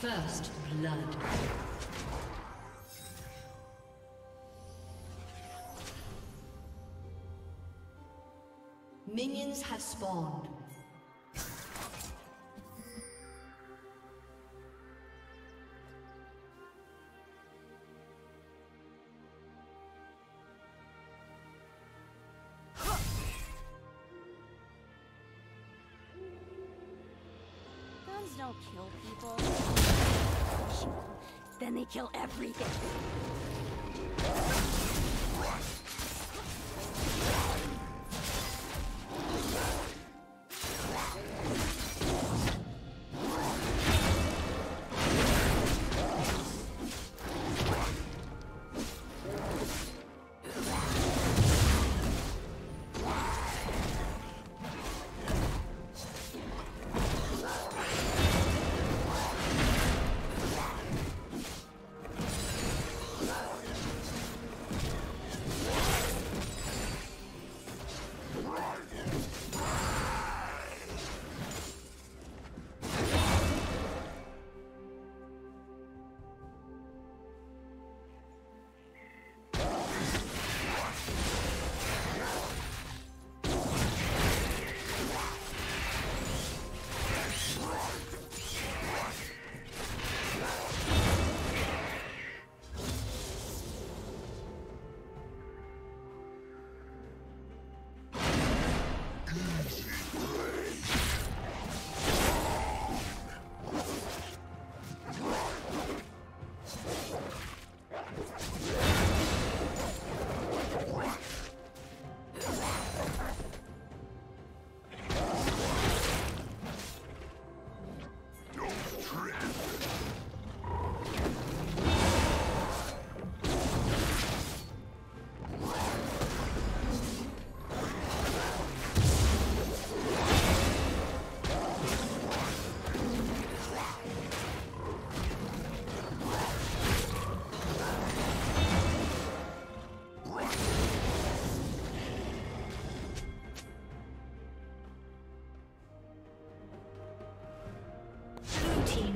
First blood. Minions have spawned. Guns don't kill people. Then they kill everything.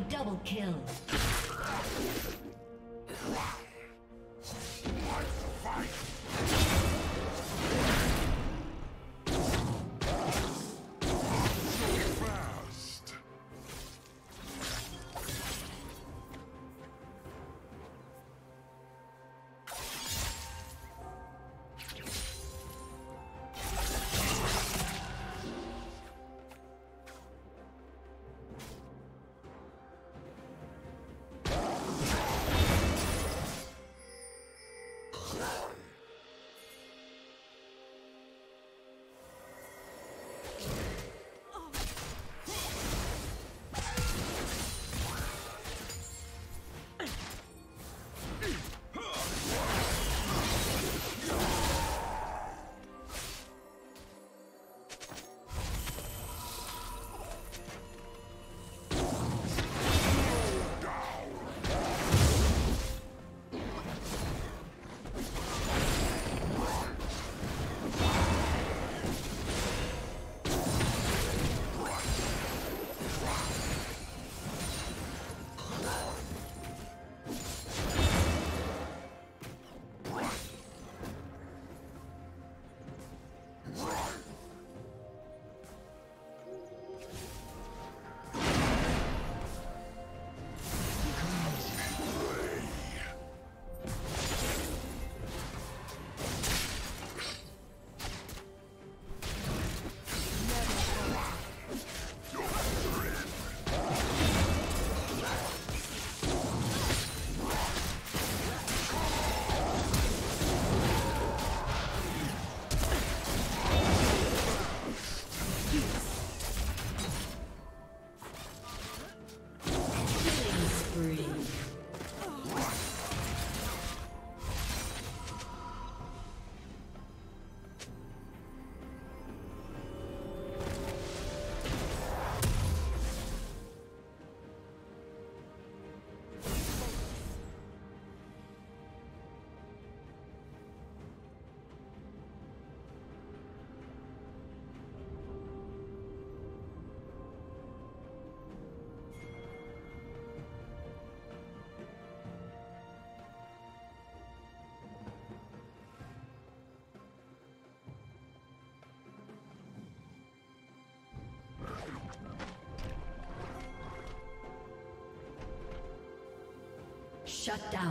Double kill. Shut down.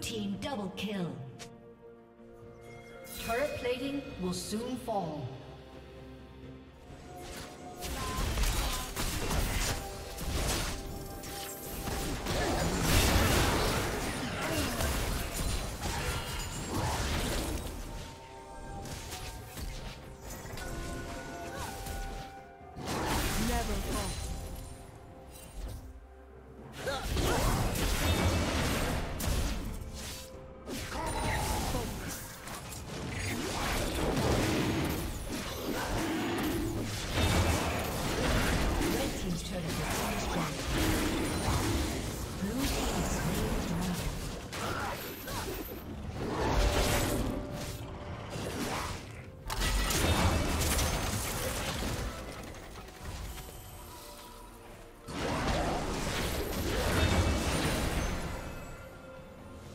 team double kill. Turret plating will soon fall.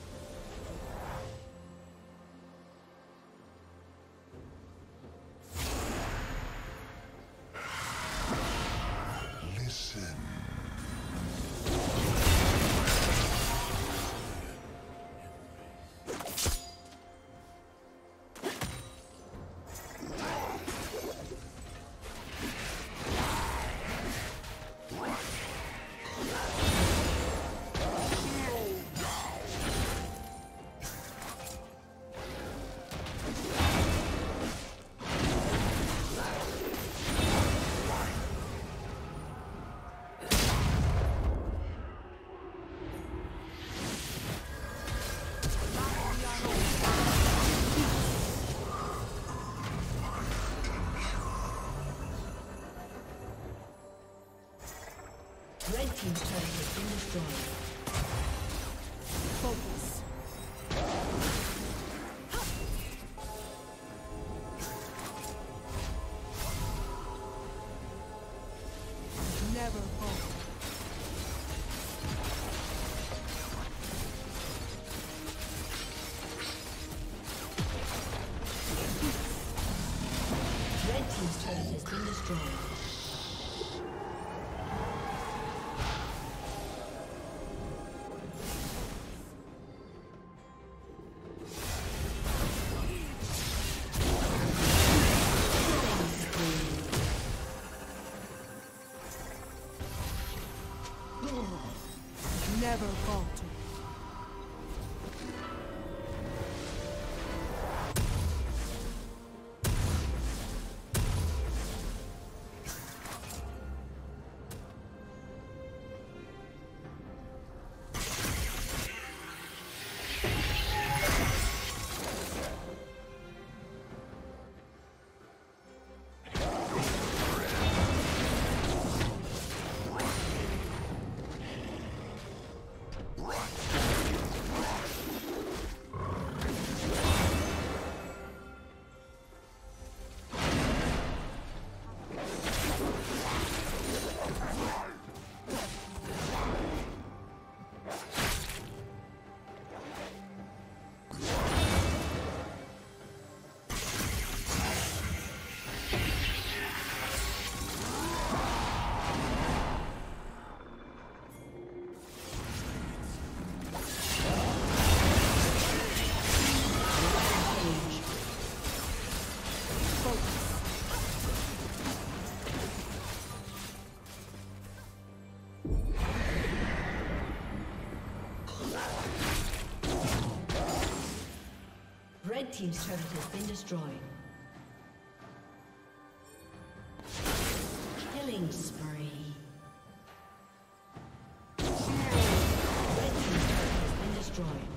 Team's turret has been destroyed. Focus. Never fall. Red team's turret has been destroyed. Never falter. Red team's turret has been destroyed. Killing spree. Red team's turret has been destroyed.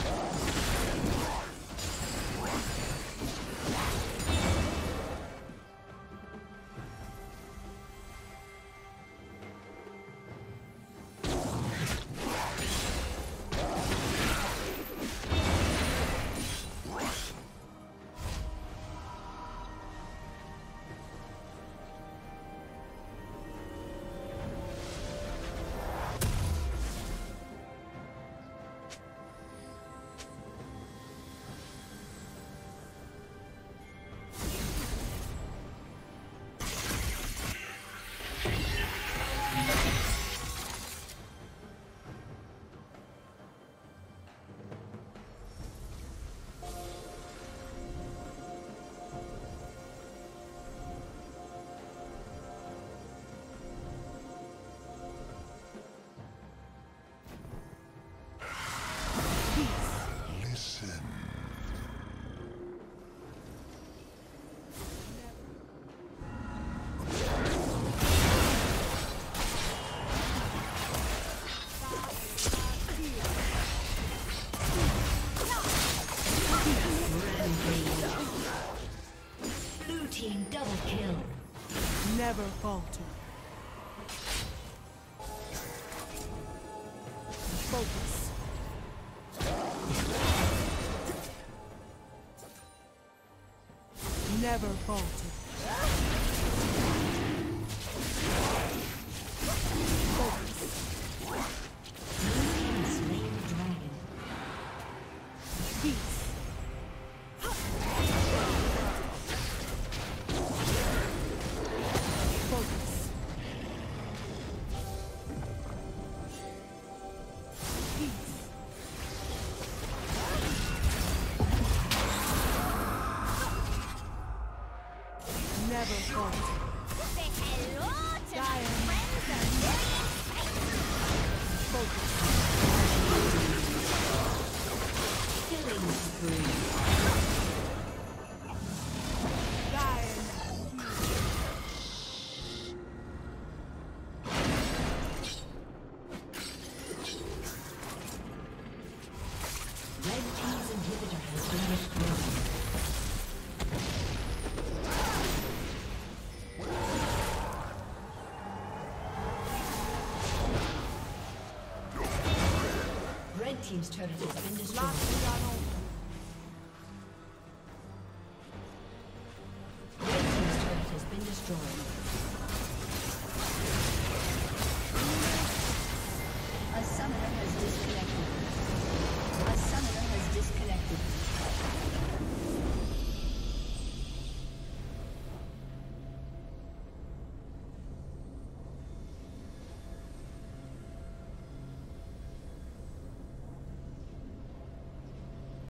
focus. Never falter. Team's turret has been destroyed.